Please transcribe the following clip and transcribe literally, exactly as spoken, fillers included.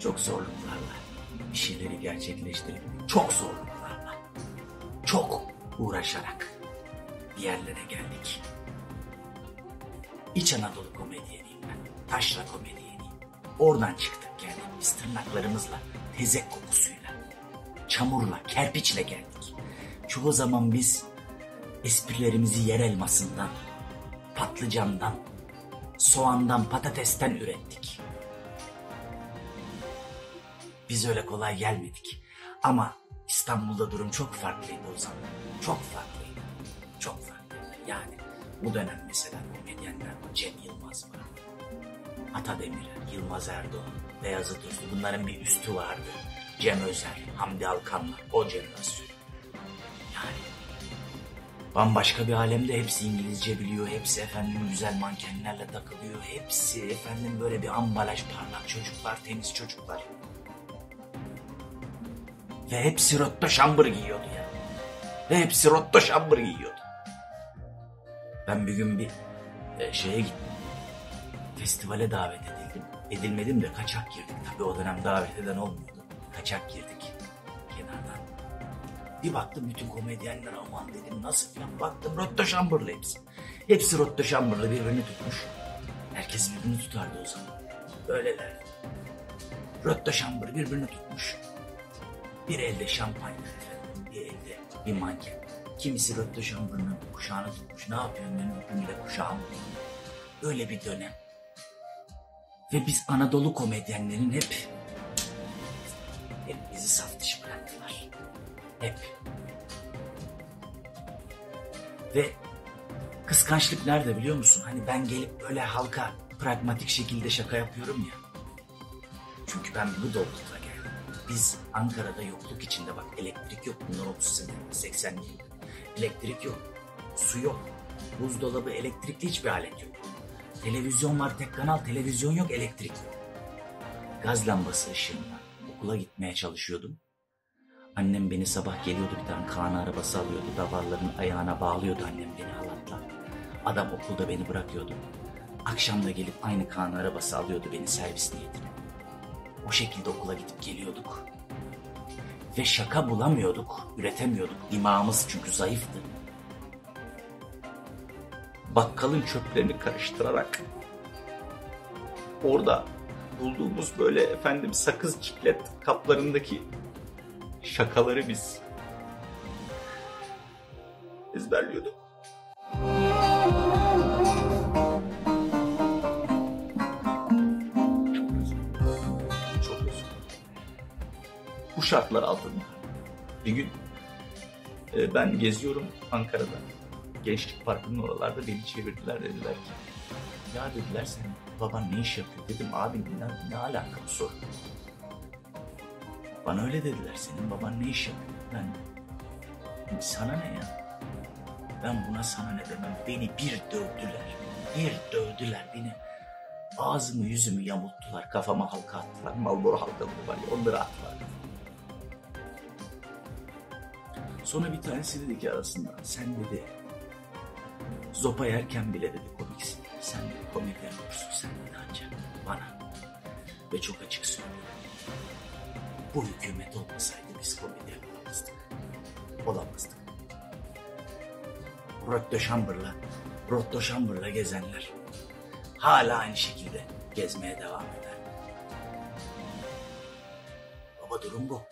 Çok zorluklarla bir şeyleri gerçekleştirip çok zorluklarla, çok uğraşarak bir yerlere geldik. İç Anadolu komedyeniyim ben. Taşra komedyeniyim. Oradan çıktık kendimiz tırnaklarımızla, tezek kokusuyla, çamurla, kerpiçle geldik. Çoğu zaman biz esprilerimizi yer elmasından, patlıcandan, soğandan, patatesten ürettik. Biz öyle kolay gelmedik. Ama İstanbul'da durum çok farklıydı o zaman. Çok farklıydı. Çok farklıydı. Yani bu dönem mesela komedyenler var. Cem Yılmaz var. Atademirer, Yılmaz Erdoğan, Beyazıt Öztürk. Bunların bir üstü vardı. Cem Özer, Hamdi Alkanlar, o jenerasyon. Yani bambaşka bir alemde hepsi İngilizce biliyor. Hepsi efendim güzel mankenlerle takılıyor. Hepsi efendim böyle bir ambalaj parlak çocuklar, temiz çocuklar. Ve hepsi Ropdöşambırlı giyiyordu ya. Yani. Ve hepsi Ropdöşambırlı giyiyordu. Ben bir gün bir e, şeye gittim. Festivale davet edildim. Edilmedim de kaçak girdik. Tabii o dönem davet eden olmuyordu. Kaçak girdik kenardan. Bir baktım bütün komedyenler aman dedim nasıl falan. Baktım Ropdöşambırlı hepsi. Hepsi Ropdöşambırlı birbirini tutmuş. Herkes birbirini tutardı o zaman. Böylelerdi. Ropdöşambırlı birbirini tutmuş. Bir elde şampanya, bir elde bir manken. Kimisi Ropdöşambırlı'nın kuşağını tutmuş. Ne yapıyorsun benim öpümle kuşağım? Öyle bir dönem. Ve biz Anadolu komedyenlerin hep, hep bizi saf dışı bıraktılar. Hep. Ve kıskançlık nerede biliyor musun? Hani ben gelip böyle halka pragmatik şekilde şaka yapıyorum ya. Çünkü ben bu doğrultuda geldim. Biz Ankara'da yokluk içinde bak elektrik yok bunlar otuz sene seksen yılında. Elektrik yok, su yok, buzdolabı elektrikli hiçbir alet yok. Televizyon var tek kanal, televizyon yok, elektrik yok. Gaz lambası ışığında okula gitmeye çalışıyordum. Annem beni sabah geliyordu bir tane kana arabası alıyordu, davarların ayağına bağlıyordu annem beni halatla. Adam okulda beni bırakıyordu. Akşam da gelip aynı kana arabası alıyordu beni servisine yediriyordu. O şekilde okula gidip geliyorduk. Ve şaka bulamıyorduk, üretemiyorduk. Dimağımız çünkü zayıftı. Bakkalın çöplerini karıştırarak orada bulduğumuz böyle efendim sakız çiklet kaplarındaki şakaları biz ezberliyorduk. Bu şartlar altında. Bir gün e, ben geziyorum Ankara'da. Gençlik Parkı'nın oralarda beni çevirdiler dediler ki ya dediler sen baban ne iş yapıyor? Dedim abi ne, ne alaka bu soru? Bana öyle dediler senin baban ne iş yapıyor? Ben sana ne ya? Ben buna sana ne demem? Beni bir dövdüler. Bir dövdüler beni. Ağzımı yüzümü yamulttular. Kafama halka attılar. Malboro halkaları var ya onları attılar. Sonra bir tanesi dedi ki arasında sen dedi zopa yerken bile dedi komiksin. Sen dedi komedyen olursun sen dedi ancak bana. Ve çok açık söylüyorum. Bu hükümet olmasaydı biz komedyen olamazdık. Olamazdık. Ropdöşambırlı, Ropdöşambırlı gezenler hala aynı şekilde gezmeye devam eder. Baba durum bu.